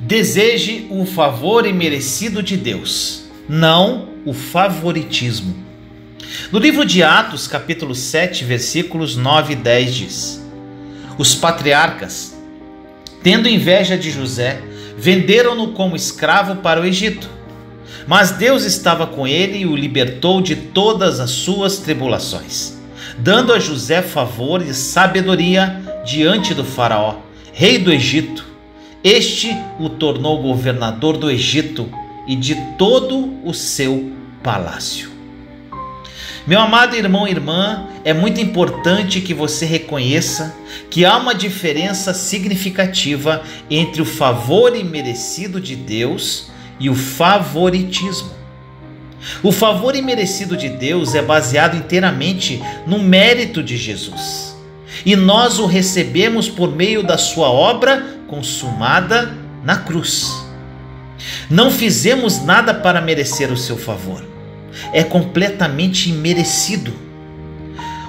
Deseje o favor imerecido de Deus, não o favoritismo. No livro de Atos, capítulo 7, versículos 9 e 10 diz: Os patriarcas, tendo inveja de José, venderam-no como escravo para o Egito. Mas Deus estava com ele e o libertou de todas as suas tribulações, dando a José favor e sabedoria diante do faraó, rei do Egito. Este o tornou governador do Egito e de todo o seu palácio. Meu amado irmão e irmã, é muito importante que você reconheça que há uma diferença significativa entre o favor imerecido de Deus e o favoritismo. O favor imerecido de Deus é baseado inteiramente no mérito de Jesus, e nós o recebemos por meio da sua obra consumada na cruz. Não fizemos nada para merecer o seu favor. É completamente imerecido.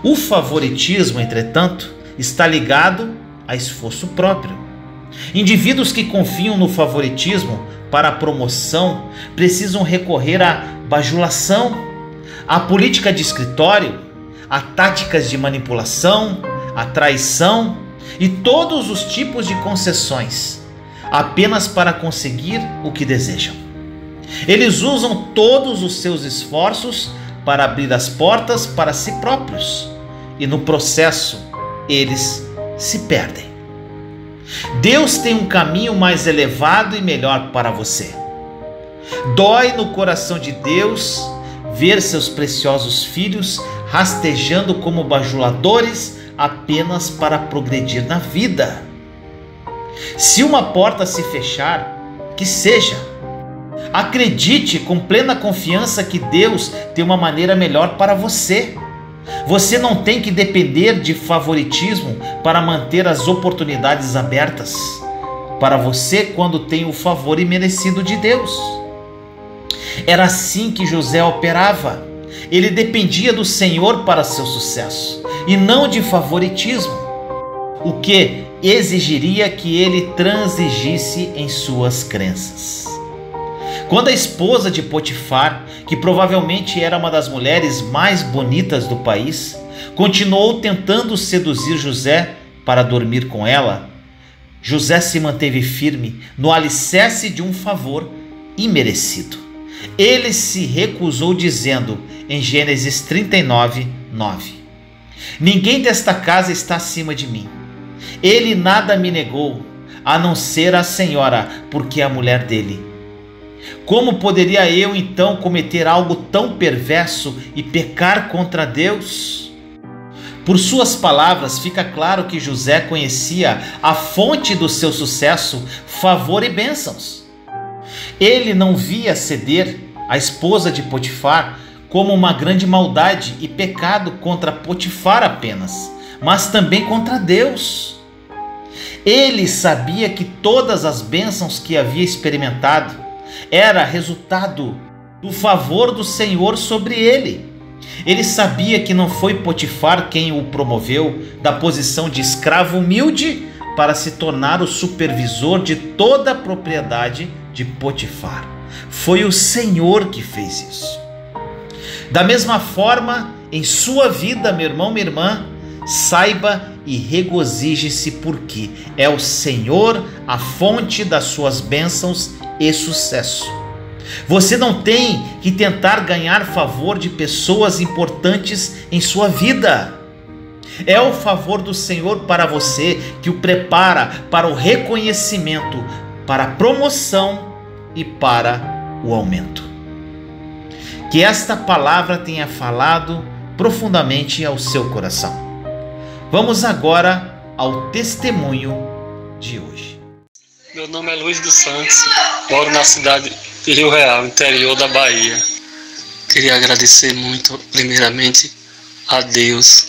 O favoritismo, entretanto, está ligado a esforço próprio. Indivíduos que confiam no favoritismo para a promoção precisam recorrer à bajulação, à política de escritório, a táticas de manipulação, a traição e todos os tipos de concessões, apenas para conseguir o que desejam. Eles usam todos os seus esforços para abrir as portas para si próprios, e no processo eles se perdem. Deus tem um caminho mais elevado e melhor para você. Dói no coração de Deus ver seus preciosos filhos rastejando como bajuladores apenas para progredir na vida. Se uma porta se fechar, que seja. Acredite com plena confiança que Deus tem uma maneira melhor para você. Você não tem que depender de favoritismo para manter as oportunidades abertas para você quando tem o favor imerecido de Deus. Era assim que José operava. Ele dependia do Senhor para seu sucesso e não de favoritismo, o que exigiria que ele transigisse em suas crenças. Quando a esposa de Potifar, que provavelmente era uma das mulheres mais bonitas do país, continuou tentando seduzir José para dormir com ela, José se manteve firme no alicerce de um favor imerecido. Ele se recusou dizendo em Gênesis 39, 9: Ninguém desta casa está acima de mim. Ele nada me negou, a não ser a senhora, porque é a mulher dele. Como poderia eu então cometer algo tão perverso e pecar contra Deus? Por suas palavras fica claro que José conhecia a fonte do seu sucesso, favor e bênçãos. Ele não via ceder à esposa de Potifar como uma grande maldade e pecado contra Potifar apenas, mas também contra Deus. Ele sabia que todas as bênçãos que havia experimentado era resultado do favor do Senhor sobre ele. Ele sabia que não foi Potifar quem o promoveu da posição de escravo humilde para se tornar o supervisor de toda a propriedade de Potifar. Foi o Senhor que fez isso. Da mesma forma, em sua vida, meu irmão, minha irmã, saiba e regozije-se, porque é o Senhor a fonte das suas bênçãos e sucesso. Você não tem que tentar ganhar favor de pessoas importantes em sua vida. É o favor do Senhor para você que o prepara para o reconhecimento, para a promoção e para o aumento. Que esta palavra tenha falado profundamente ao seu coração. Vamos agora ao testemunho de hoje. Meu nome é Luiz dos Santos, moro na cidade de Rio Real, interior da Bahia. Queria agradecer muito, primeiramente, a Deus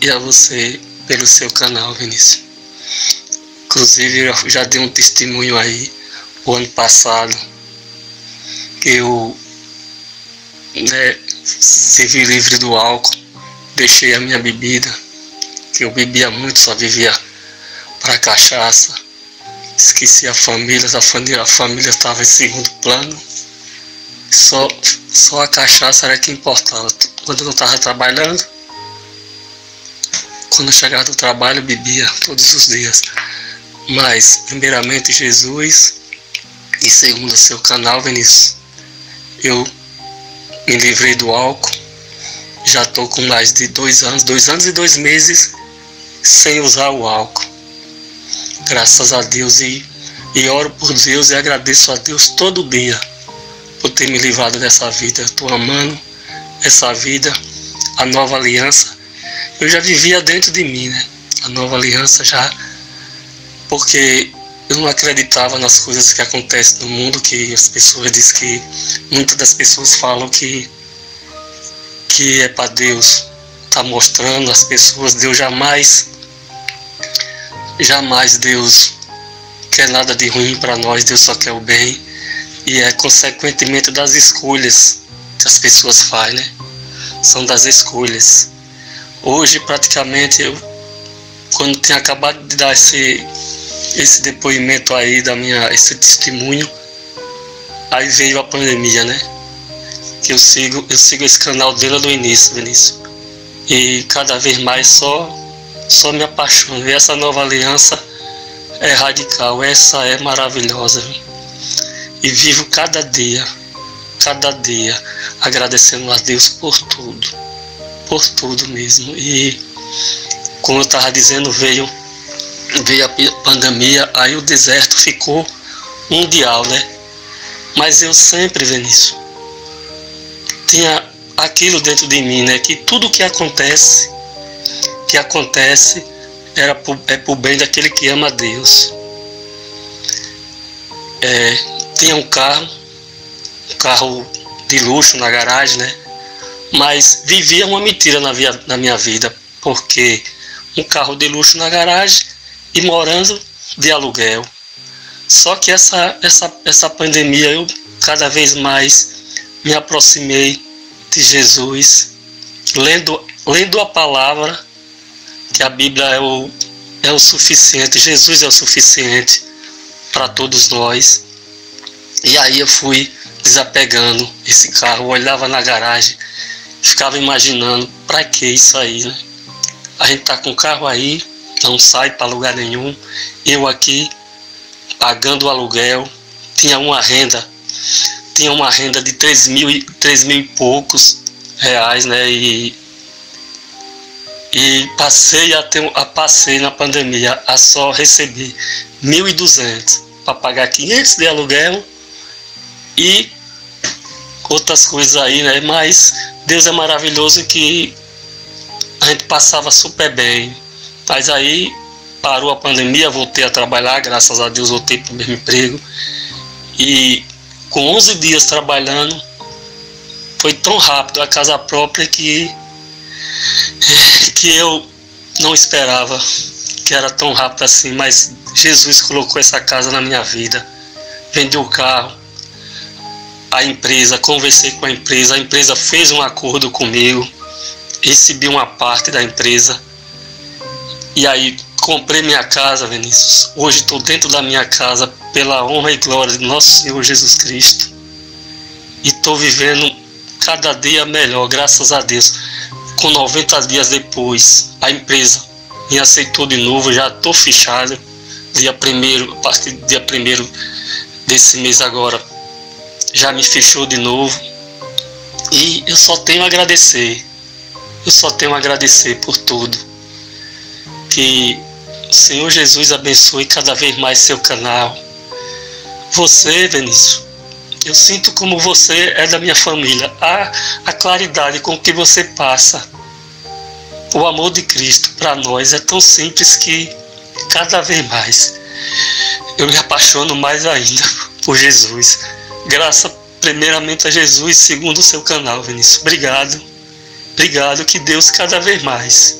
e a você pelo seu canal, Vinícius. Inclusive, eu já dei um testemunho aí, o ano passado, que eu servi livre do álcool, deixei a minha bebida, que eu bebia muito, só vivia para cachaça, esqueci a família estava em segundo plano, só a cachaça era que importava. Quando eu não estava trabalhando, quando eu chegava do trabalho eu bebia todos os dias, mas primeiramente Jesus e segundo o seu canal, Vinícius, eu me livrei do álcool. Já estou com mais de 2 anos e 2 meses sem usar o álcool, graças a Deus, e oro por Deus e agradeço a Deus todo dia por ter me livrado dessa vida. Estou amando essa vida, a nova aliança. Eu já vivia dentro de mim, né? A nova aliança já, porque eu não acreditava nas coisas que acontecem no mundo, que as pessoas dizem, que muitas das pessoas falam que é para Deus, tá mostrando as pessoas. Deus jamais Deus quer nada de ruim para nós, Deus só quer o bem, e é consequentemente das escolhas que as pessoas fazem, né? São das escolhas. Hoje praticamente eu, quando tinha acabado de dar esse depoimento aí, esse testemunho, aí veio a pandemia, né? Que eu sigo esse canal dele do início, Vinícius, e cada vez mais só me apaixono. E essa nova aliança é radical, essa é maravilhosa, e vivo cada dia agradecendo a Deus por tudo mesmo. E como eu estava dizendo, veio a pandemia, aí o deserto ficou mundial, né? Mas eu sempre, Vinícius, tinha aquilo dentro de mim, né? Que tudo que acontece é pro bem daquele que ama a Deus. Tinha um carro de luxo na garagem, né? Mas vivia uma mentira na minha vida, porque um carro de luxo na garagem e morando de aluguel. Só que essa pandemia, eu cada vez mais me aproximei de Jesus, lendo a palavra, que a Bíblia é o suficiente, Jesus é o suficiente para todos nós. E aí eu fui desapegando esse carro, olhava na garagem, ficava imaginando, para que isso aí, né? A gente tá com o carro aí, não sai para lugar nenhum, eu aqui pagando o aluguel, tinha uma renda de 3 mil e poucos reais, né? E passei na pandemia a só receber 1.200 para pagar 500 de aluguel e outras coisas aí, né? Mas Deus é maravilhoso, que a gente passava super bem. Mas aí parou a pandemia, voltei a trabalhar, graças a Deus voltei para o mesmo emprego, e com 11 dias trabalhando, foi tão rápido a casa própria que eu não esperava que era tão rápido assim, mas Jesus colocou essa casa na minha vida. Vendi o carro, a empresa, conversei com a empresa fez um acordo comigo, recebi uma parte da empresa, e aí comprei minha casa, Vinícius. Hoje estou dentro da minha casa, pela honra e glória de nosso Senhor Jesus Cristo, e estou vivendo cada dia melhor, graças a Deus. Com 90 dias depois, a empresa me aceitou de novo, já estou fechado. A partir do dia 1º desse mês agora, já me fechou de novo, e eu só tenho a agradecer, por tudo. Que o Senhor Jesus abençoe cada vez mais seu canal. Você, Vinícius, eu sinto como você é da minha família. A claridade com que você passa o amor de Cristo para nós é tão simples que cada vez mais eu me apaixono mais ainda por Jesus. Graça primeiramente a Jesus, segundo o seu canal, Vinícius. Obrigado, que Deus cada vez mais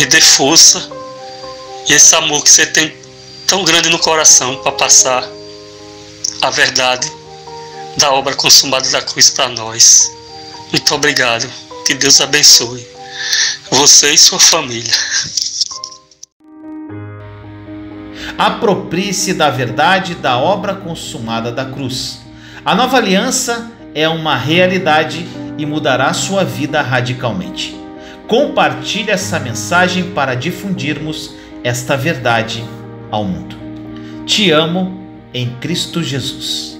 lhe dê força e esse amor que você tem tão grande no coração para passar a verdade da obra consumada da cruz para nós. Muito obrigado. Que Deus abençoe você e sua família. Aproprie-se da verdade da obra consumada da cruz. A nova aliança é uma realidade e mudará sua vida radicalmente. Compartilhe essa mensagem para difundirmos esta verdade ao mundo. Te amo em Cristo Jesus.